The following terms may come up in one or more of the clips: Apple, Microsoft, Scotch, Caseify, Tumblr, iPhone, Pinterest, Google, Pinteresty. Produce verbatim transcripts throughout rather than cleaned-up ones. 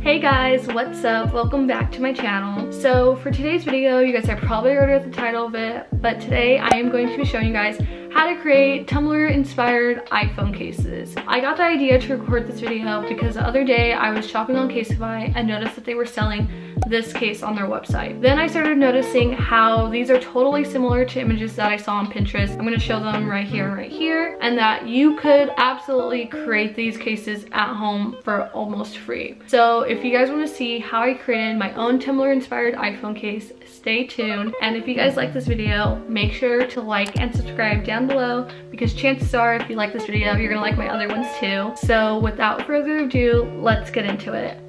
Hey guys, what's up? Welcome back to my channel. So for today's video, you guys are probably already at the title of it, but today I am going to be showing you guys how to create Tumblr-inspired iPhone cases. I got the idea to record this video because the other day I was shopping on Caseify and noticed that they were selling this case on their website. Then I started noticing how these are totally similar to images that I saw on Pinterest. I'm going to show them right here and right here, and that you could absolutely create these cases at home for almost free. So if you guys want to see how I created my own Tumblr inspired iPhone case, stay tuned. And if you guys like this video, make sure to like and subscribe down below, because chances are if you like this video, you're going to like my other ones too. So without further ado, let's get into it.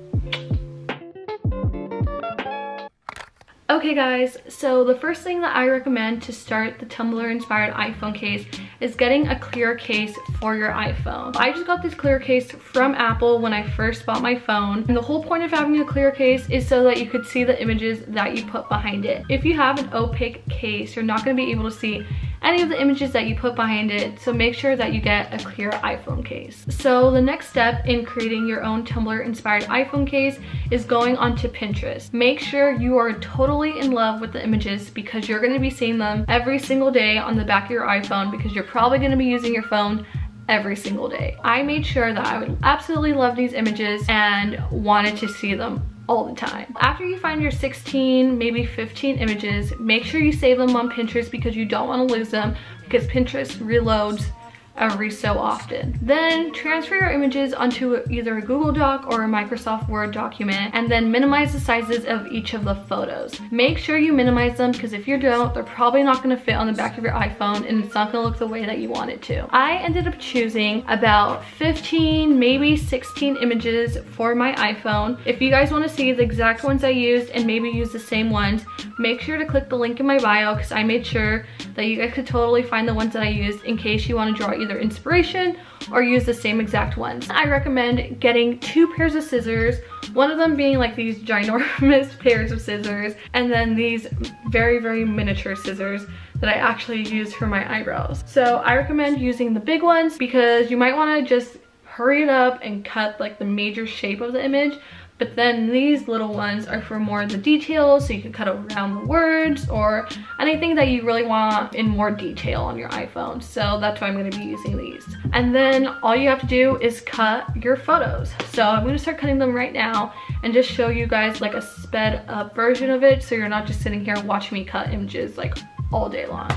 Okay guys, so the first thing that I recommend to start the Tumblr inspired iPhone case is getting a clear case for your iPhone. I just got this clear case from Apple when I first bought my phone, and the whole point of having a clear case is so that you could see the images that you put behind it. If you have an opaque case, you're not going to be able to see any of the images that you put behind it, so make sure that you get a clear iPhone case. So the next step in creating your own Tumblr inspired iPhone case is going onto Pinterest. Make sure you are totally in love with the images, because you're going to be seeing them every single day on the back of your iPhone, because you're probably going to be using your phone every single day. I made sure that I would absolutely love these images and wanted to see them all the time. After you find your sixteen, maybe fifteen images, make sure you save them on Pinterest, because you don't want to lose them, because Pinterest reloads every so often. Then transfer your images onto either a Google Doc or a Microsoft Word document, and then minimize the sizes of each of the photos. Make sure you minimize them, because if you don't, they're probably not going to fit on the back of your iPhone, and it's not going to look the way that you want it to. I ended up choosing about fifteen, maybe sixteen images for my iPhone. If you guys want to see the exact ones I used and maybe use the same ones, make sure to click the link in my bio, because I made sure that you guys could totally find the ones that I used in case you want to draw either Either inspiration or use the same exact ones. I recommend getting two pairs of scissors, one of them being like these ginormous pairs of scissors, and then these very, very miniature scissors that I actually use for my eyebrows. So I recommend using the big ones, because you might want to just hurry it up and cut like the major shape of the image, but then these little ones are for more of the details, so you can cut around the words or anything that you really want in more detail on your iPhone. So that's why I'm going to be using these. And then all you have to do is cut your photos. So I'm going to start cutting them right now and just show you guys like a sped up version of it, so you're not just sitting here watching me cut images like all day long.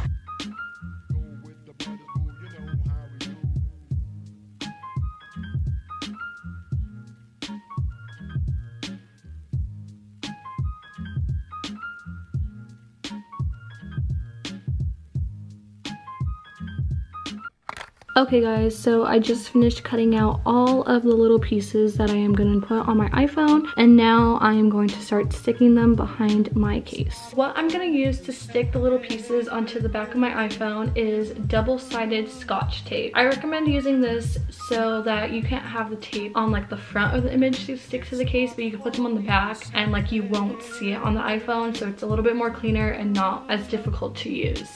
Okay guys, so I just finished cutting out all of the little pieces that I am going to put on my iPhone, and now I am going to start sticking them behind my case. What I'm going to use to stick the little pieces onto the back of my iPhone is double-sided Scotch tape. I recommend using this so that you can't have the tape on like the front of the image to stick to the case, but you can put them on the back and like you won't see it on the iPhone, so it's a little bit more cleaner and not as difficult to use.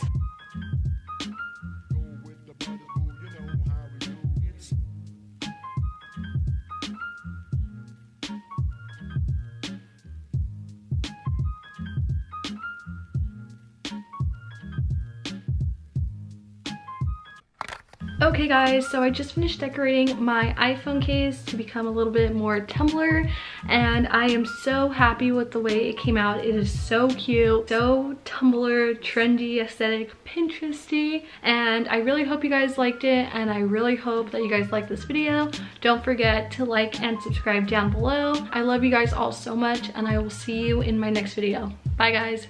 Okay guys, so I just finished decorating my iPhone case to become a little bit more Tumblr, and I am so happy with the way it came out. It is so cute, so Tumblr, trendy, aesthetic, Pinteresty, and I really hope you guys liked it, and I really hope that you guys like this video. Don't forget to like and subscribe down below. I love you guys all so much, and I will see you in my next video. Bye guys.